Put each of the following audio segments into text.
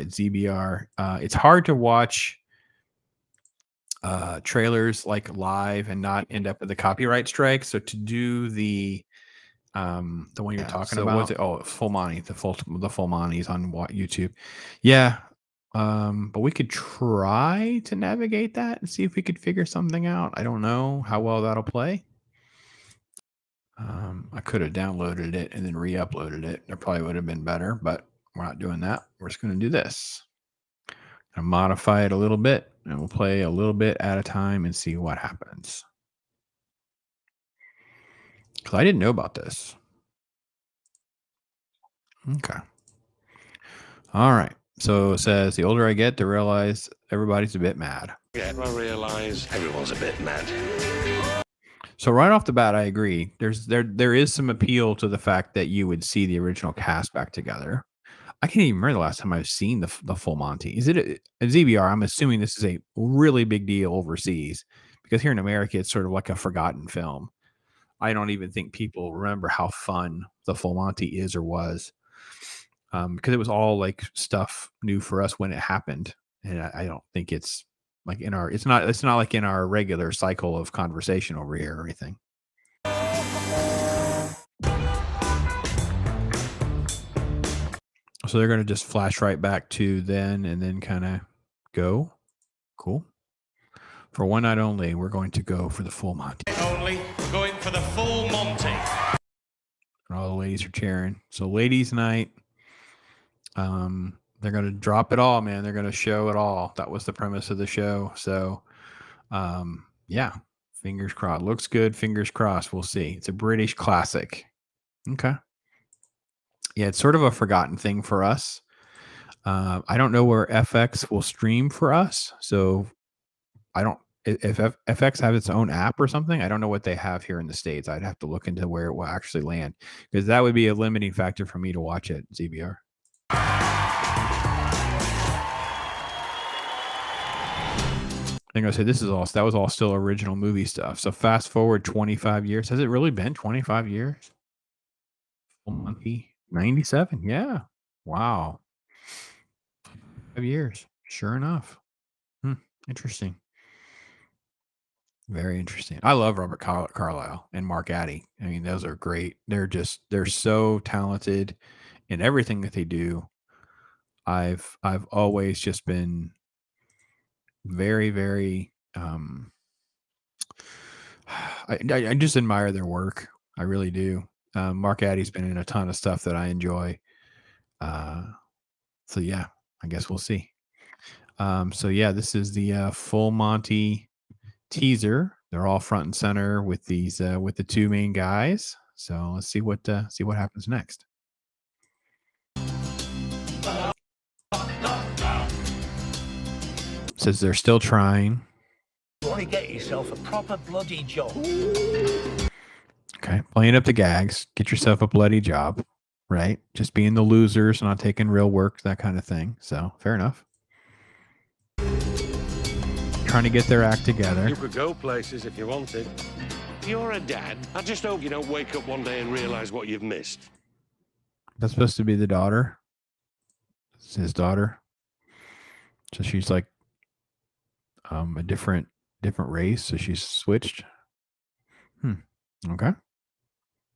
at ZBR. It's hard to watch trailers like live and not end up with a copyright strike. So to do the one you're talking about, what's it? Oh, Full Monty. The Full Monty's on YouTube. Yeah. But we could try to navigate that and see if we could figure something out. I don't know how well that'll play. I could have downloaded it and then re-uploaded it. That probably would have been better, but we're not doing that. We're just going to do this. I'll modify it a little bit, and we'll play a little bit at a time and see what happens. Because I didn't know about this. Okay. All right. So it says, the older I get, the realize everybody's a bit mad. Yeah, I realize everyone's a bit mad. So right off the bat, I agree. There is some appeal to the fact that you would see the original cast back together. I can't even remember the last time I've seen the Full Monty. Is it a ZBR? I'm assuming this is a really big deal overseas, because here in America, it's sort of like a forgotten film. I don't even think people remember how fun the Full Monty is or was. Because it was all like stuff new for us when it happened. And I don't think it's like in our, it's not like in our regular cycle of conversation over here or anything. So they're going to just flash right back to then and then kind of go. Cool. For one night only, we're going to go for the Full Monty. Only, we're going for the Full Monty. And all the ladies are cheering. So ladies night. They're going to drop it all, man. They're going to show it all. That was the premise of the show. So, yeah, fingers crossed. Looks good. Fingers crossed. We'll see. It's a British classic. Okay. Yeah, it's sort of a forgotten thing for us. I don't know where FX will stream for us. So I don't, if FX have its own app or something, I don't know what they have here in the States. I'd have to look into where it will actually land, because that would be a limiting factor for me to watch it, ZBR. And I said, this is all, that was all still original movie stuff. So fast forward 25 years. Has it really been 25 years? Full Monty, 97. Yeah. Wow. 5 years. Sure enough. Interesting. Very interesting. I love Robert Carlyle and Mark Addy. I mean, those are great. They're so talented in everything that they do. I've always just been very, very, I just admire their work. I really do. Mark Addy's been in a ton of stuff that I enjoy. So yeah, I guess we'll see. So yeah, this is the Full Monty teaser. They're all front and center with these, with the two main guys. So let's see what happens next. Says they're still trying. You want to get yourself a proper bloody job. Okay, playing up the gags. Get yourself a bloody job, right? Just being the losers, not taking real work, that kind of thing. So, fair enough. Trying to get their act together. You could go places if you wanted. You're a dad. I just hope you don't wake up one day and realize what you've missed. That's supposed to be the daughter. It's his daughter. So she's like, a different race, so she's switched. Okay. I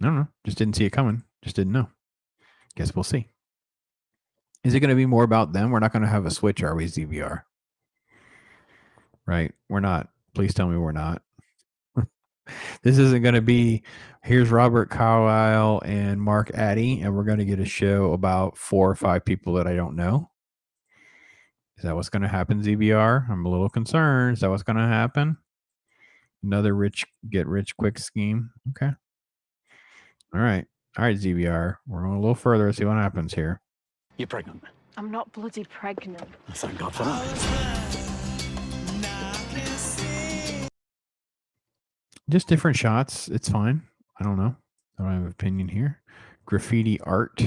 don't know. Just didn't see it coming. Just didn't know. Guess we'll see. Is it going to be more about them? We're not going to have a switch, are we, ZBR? Right? We're not. Please tell me we're not. This isn't going to be, here's Robert Carlyle and Mark Addy, and we're going to get a show about 4 or 5 people that I don't know. Is that what's going to happen, ZBR? I'm a little concerned. Is that what's going to happen? Another get rich quick scheme. Okay. All right. All right, ZBR. We're going a little further. Let's see what happens here. You're pregnant. I'm not bloody pregnant. Oh, thank God for that. Just different shots. It's fine. I don't know. I don't have an opinion here. Graffiti art.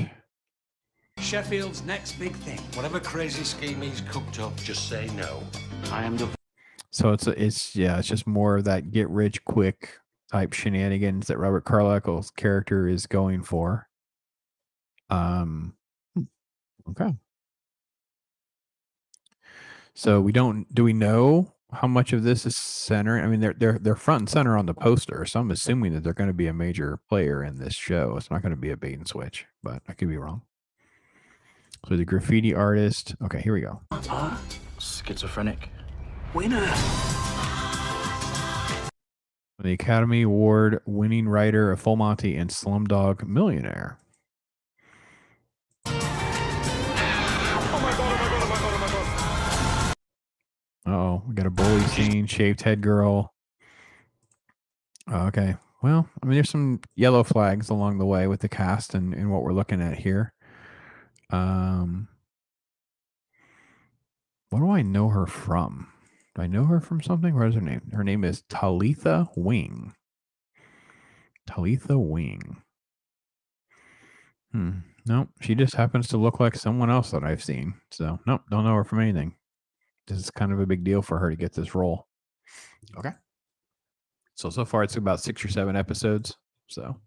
Sheffield's next big thing. Whatever crazy scheme he's cooked up, just say no. I am the. So it's just more of that get rich quick type shenanigans that Robert Carlyle's character is going for. Okay. So we don't, do we know how much of this is centering? I mean, they're front and center on the poster. So I'm assuming that they're going to be a major player in this show. It's not going to be a bait and switch, but I could be wrong. So the graffiti artist. Okay, here we go. Schizophrenic. Winner. The Academy Award winning writer of Full Monty and Slumdog Millionaire. Uh-oh, we got a bully scene, shaved head girl. Okay, well, I mean, there's some yellow flags along the way with the cast and what we're looking at here. What do I know her from? Do I know her from something? What is her name? Her name is Talitha Wing. Talitha Wing. Nope, she just happens to look like someone else that I've seen. So, nope, don't know her from anything. This is kind of a big deal for her to get this role. Okay. So far it's about 6 or 7 episodes. So.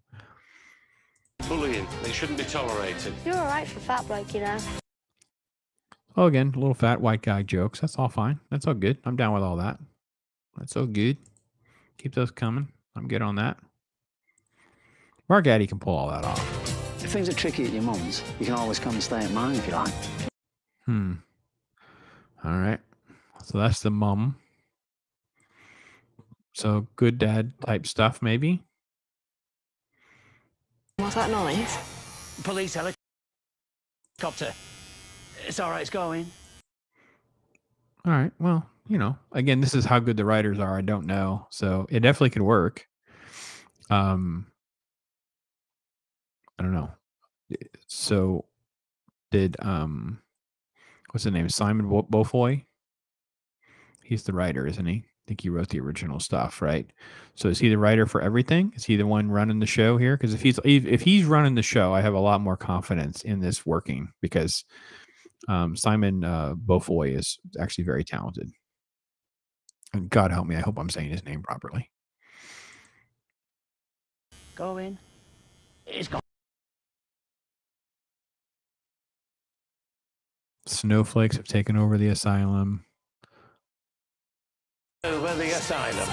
Bullying. They shouldn't be tolerated. You're all right for fat bloke, you know. Oh, again, little fat white guy jokes. That's all fine. That's all good. I'm down with all that. That's all good. Keep those coming. I'm good on that. Mark Addy can pull all that off. If things are tricky at your mum's, you can always come and stay at mine if you like. All right. So that's the mum. So good dad type stuff, maybe. What's that noise? Police helicopter. It's all right. It's going. All right. Well, you know, again, this is how good the writers are. I don't know. So it definitely could work. I don't know. So did, what's the name? Simon Beaufoy. He's the writer, isn't he? I think he wrote the original stuff, right? So is he the writer for everything? Is he the one running the show here? Because if he's running the show, I have a lot more confidence in this working, because Simon Beaufoy is actually very talented. And God help me, I hope I'm saying his name properly. Go in. It's gone. Snowflakes have taken over the asylum. Over the asylum.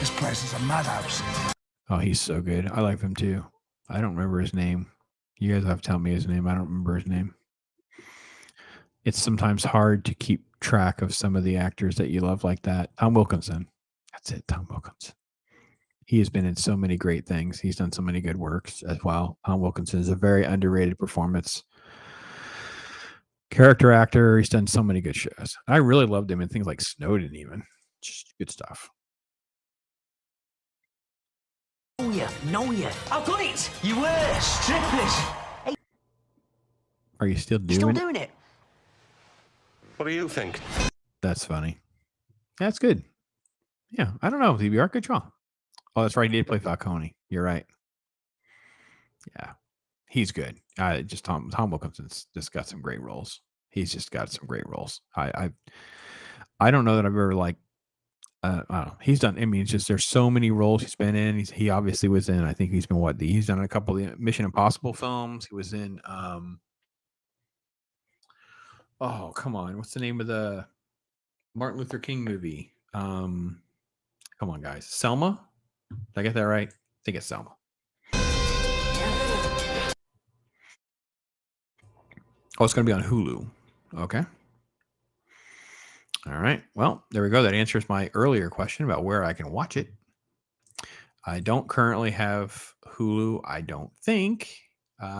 This place is a madhouse. Oh, he's so good. I like him too. I don't remember his name. You guys have to tell me his name. I don't remember his name. It's sometimes hard to keep track of some of the actors that you love like that. Tom Wilkinson. That's it, Tom Wilkinson. He has been in so many great things. He's done so many good works as well. Tom Wilkinson is a very underrated performance. Character actor. He's done so many good shows. I really loved him in things like Snowden, even. Just good stuff. Oh yeah, no yeah. I've got it. You were strippers. Hey. Are you still doing it? What do you think? That's funny. That's good. Yeah, I don't know. DBR, good job. Oh, that's right. He did play Falcone. You're right. Yeah. He's good. Just Tom Wilkinson's just got some great roles. He's just got some great roles. I don't know that I've ever like, I don't know. He's done. I mean, it's just there's so many roles he's been in. He obviously was in. I think he's been he's done a couple of Mission Impossible films. He was in. Oh come on, what's the name of the Martin Luther King movie? Come on guys, Selma. Did I get that right? I think it's Selma. Oh, it's going to be on Hulu. Okay. All right. Well, there we go. That answers my earlier question about where I can watch it. I don't currently have Hulu, I don't think. But,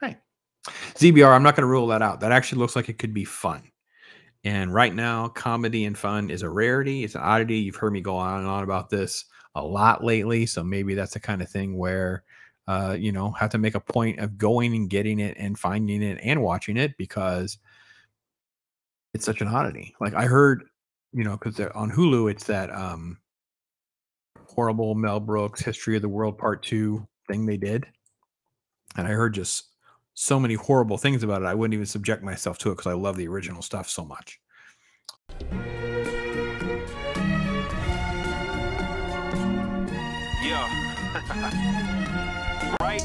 hey, ZBR, I'm not going to rule that out. That actually looks like it could be fun. And right now, comedy and fun is a rarity. It's an oddity. You've heard me go on and on about this a lot lately. So maybe that's the kind of thing where you know, have to make a point of going and getting it and finding it and watching it, because it's such an oddity. Like I heard, you know, because on Hulu, it's that horrible Mel Brooks History of the World Part 2 thing they did. And I heard just so many horrible things about it. I wouldn't even subject myself to it because I love the original stuff so much. Yeah. Right.